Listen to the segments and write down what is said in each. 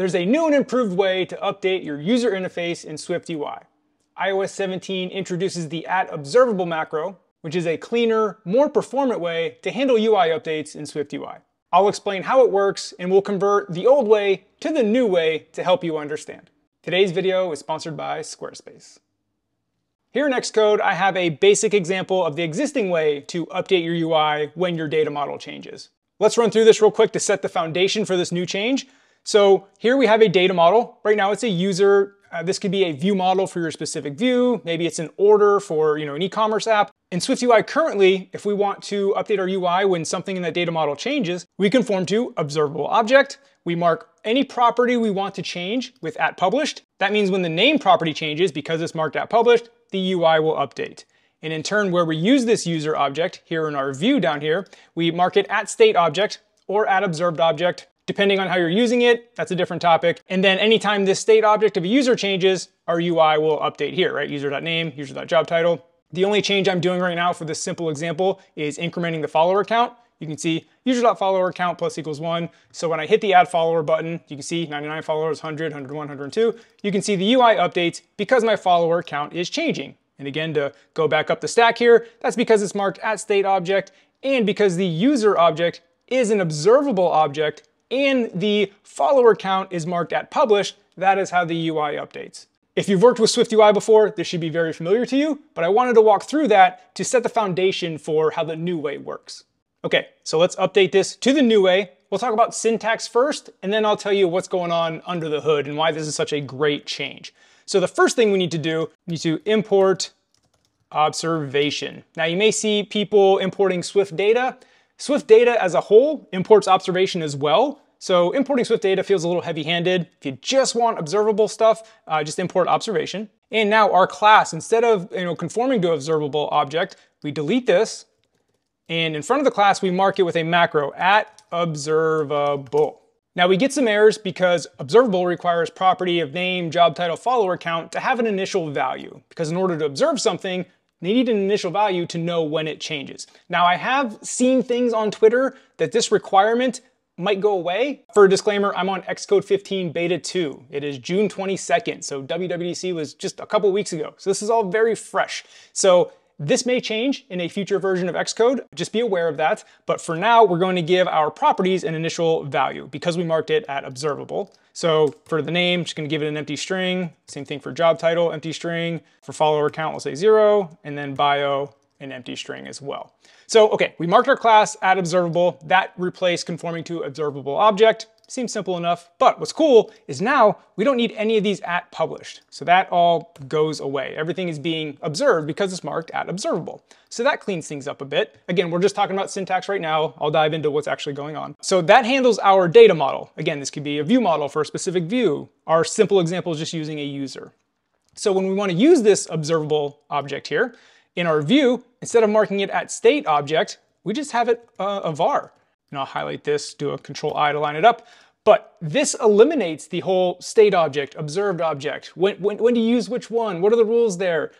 There's a new and improved way to update your user interface in SwiftUI. iOS 17 introduces the @Observable macro, which is a cleaner, more performant way to handle UI updates in SwiftUI. I'll explain how it works, and we'll convert the old way to the new way to help you understand. Today's video is sponsored by Squarespace. Here in Xcode, I have a basic example of the existing way to update your UI when your data model changes. Let's run through this real quick to set the foundation for this new change. So here we have a data model. Right now it's a user. This could be a view model for your specific view. Maybe it's an order for an e-commerce app. In SwiftUI currently, if we want to update our UI when something in that data model changes, we conform to ObservableObject. We mark any property we want to change with @Published. That means when the name property changes, because it's marked @Published, the UI will update. And in turn, where we use this user object here in our view down here, we mark it @StateObject or @ObservedObject. Depending on how you're using it, that's a different topic. And then anytime this state object of a user changes, our UI will update here, right? User.name, user.jobtitle. The only change I'm doing right now for this simple example is incrementing the follower count. You can see user.follower count += 1. So when I hit the add follower button, you can see 99 followers, 100, 101, 102. You can see the UI updates because my follower count is changing. And again, to go back up the stack here, that's because it's marked @StateObject and because the user object is an observable object and the follower count is marked @Published. That is how the UI updates. If you've worked with SwiftUI before, this should be very familiar to you, but I wanted to walk through that to set the foundation for how the new way works. Okay, so let's update this to the new way. We'll talk about syntax first, and then I'll tell you what's going on under the hood and why this is such a great change. So the first thing we need to do, we need to import observation. Now you may see people importing Swift Data. Swift Data as a whole imports observation as well. So importing Swift Data feels a little heavy-handed. If you just want observable stuff, just import observation. And now our class, instead of conforming to observable object, we delete this. And in front of the class, we mark it with a macro, @Observable. Now we get some errors because observable requires property of name, job title, follower count to have an initial value. Because in order to observe something, they need an initial value to know when it changes. Now I have seen things on Twitter that this requirement might go away. For a disclaimer, I'm on Xcode 15 Beta 2. It is June 22nd, so WWDC was just a couple weeks ago. So this is all very fresh. So this may change in a future version of Xcode, just be aware of that. But for now, we're going to give our properties an initial value because we marked it @Observable. So for the name, just gonna give it an empty string. Same thing for job title, empty string. For follower count, we'll say 0, and then bio, an empty string as well. So, okay, we marked our class @Observable. That replaced conforming to ObservableObject. Seems simple enough, but what's cool is now we don't need any of these @Published. So that all goes away. Everything is being observed because it's marked @Observable. So that cleans things up a bit. Again, we're just talking about syntax right now. I'll dive into what's actually going on. So that handles our data model. Again, this could be a view model for a specific view. Our simple example is just using a user. So when we want to use this observable object here, in our view, instead of marking it @StateObject, we just have it a var. And I'll highlight this, do a Control-I to line it up. But this eliminates the whole state object, observed object. When do you use which one? What are the rules there?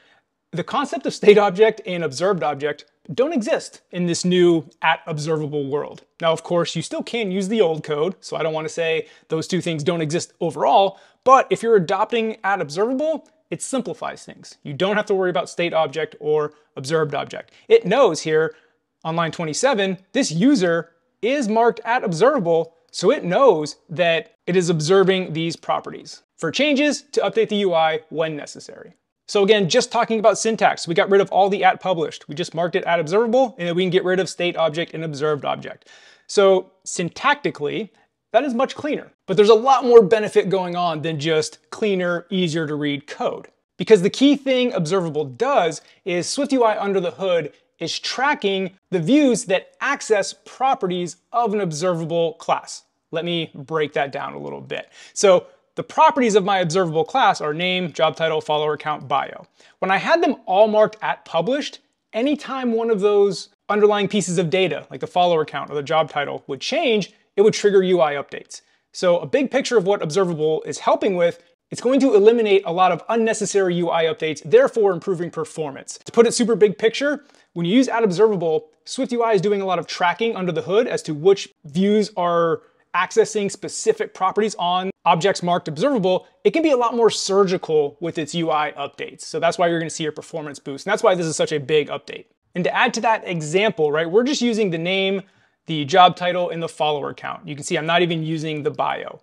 The concept of state object and observed object don't exist in this new @Observable world. Now, of course, you still can use the old code, so I don't want to say those two things don't exist overall, but if you're adopting @Observable, it simplifies things. You don't have to worry about state object or observed object. It knows here on line 27, this user is marked @Observable, so it knows that it is observing these properties for changes to update the UI when necessary. So again, just talking about syntax, we got rid of all the @Published. We just marked it @Observable, and then we can get rid of state object and observed object. So syntactically, that is much cleaner, but there's a lot more benefit going on than just cleaner, easier to read code. Because the key thing observable does is SwiftUI under the hood is tracking the views that access properties of an observable class. Let me break that down a little bit. So the properties of my observable class are name, job title, follower count, bio. When I had them all marked @Published, anytime one of those underlying pieces of data, like the follower count or the job title, would change, it would trigger UI updates. So a big picture of what observable is helping with, it's going to eliminate a lot of unnecessary UI updates, therefore improving performance. To put it super big picture, when you use @Observable, SwiftUI is doing a lot of tracking under the hood as to which views are accessing specific properties on objects marked observable, it can be a lot more surgical with its UI updates. So that's why you're gonna see your performance boost. And that's why this is such a big update. And to add to that example, right, we're just using the name, the job title, and the follower count. You can see I'm not even using the bio.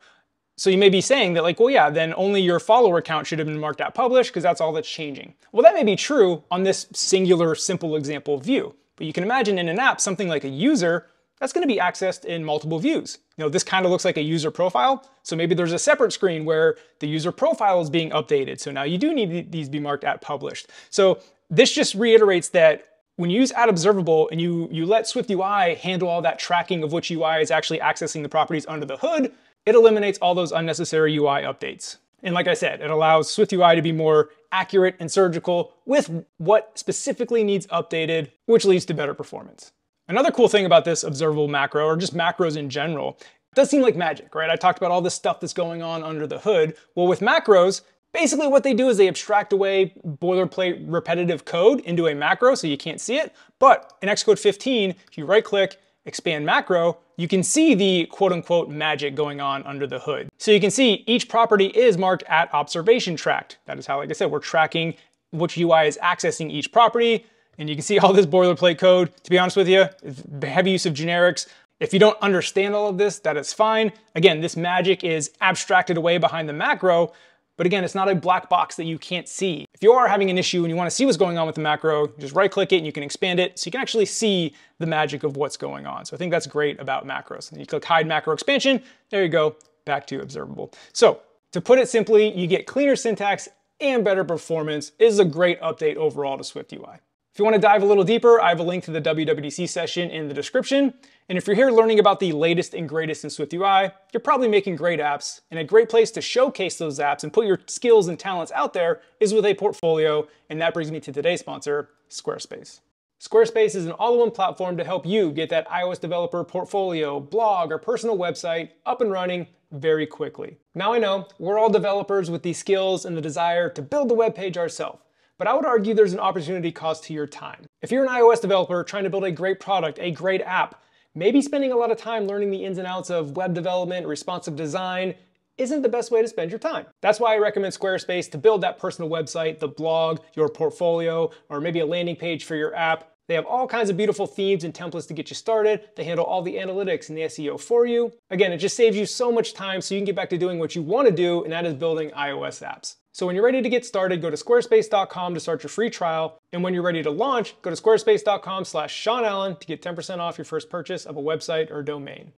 So you may be saying that like, well, yeah, then only your follower count should have been marked @Published because that's all that's changing. Well, that may be true on this singular, simple example view. But you can imagine in an app, something like a user, that's gonna be accessed in multiple views. You know, this kind of looks like a user profile. So maybe there's a separate screen where the user profile is being updated. So now you do need these to be marked @Published. So this just reiterates that when you use @Observable and you let SwiftUI handle all that tracking of which UI is actually accessing the properties under the hood, it eliminates all those unnecessary UI updates. And like I said, it allows SwiftUI to be more accurate and surgical with what specifically needs updated, which leads to better performance. Another cool thing about this observable macro, or just macros in general, it does seem like magic, right? I talked about all this stuff that's going on under the hood. Well, with macros, basically what they do is they abstract away boilerplate repetitive code into a macro so you can't see it. But in Xcode 15, if you right-click, expand macro, you can see the quote-unquote magic going on under the hood. So you can see each property is marked @Observation tracked. That is how, like I said, we're tracking which UI is accessing each property. And you can see all this boilerplate code. To be honest with you, heavy use of generics. If you don't understand all of this, that is fine. Again, this magic is abstracted away behind the macro, but again, it's not a black box that you can't see. If you are having an issue and you wanna see what's going on with the macro, just right-click it and you can expand it so you can actually see the magic of what's going on. So I think that's great about macros. And you click Hide Macro Expansion, there you go, back to observable. So to put it simply, you get cleaner syntax and better performance. It is a great update overall to SwiftUI. If you want to dive a little deeper, I have a link to the WWDC session in the description. And if you're here learning about the latest and greatest in SwiftUI, you're probably making great apps, and a great place to showcase those apps and put your skills and talents out there is with a portfolio. And that brings me to today's sponsor, Squarespace. Squarespace is an all-in-one platform to help you get that iOS developer portfolio, blog, or personal website up and running very quickly. Now I know we're all developers with the skills and the desire to build the web page ourselves. But I would argue there's an opportunity cost to your time. If you're an iOS developer trying to build a great product, a great app, maybe spending a lot of time learning the ins and outs of web development, responsive design, isn't the best way to spend your time. That's why I recommend Squarespace to build that personal website, the blog, your portfolio, or maybe a landing page for your app. They have all kinds of beautiful themes and templates to get you started. They handle all the analytics and the SEO for you. Again, it just saves you so much time so you can get back to doing what you want to do, and that is building iOS apps. So when you're ready to get started, go to squarespace.com to start your free trial. And when you're ready to launch, go to squarespace.com/SeanAllen to get 10% off your first purchase of a website or domain.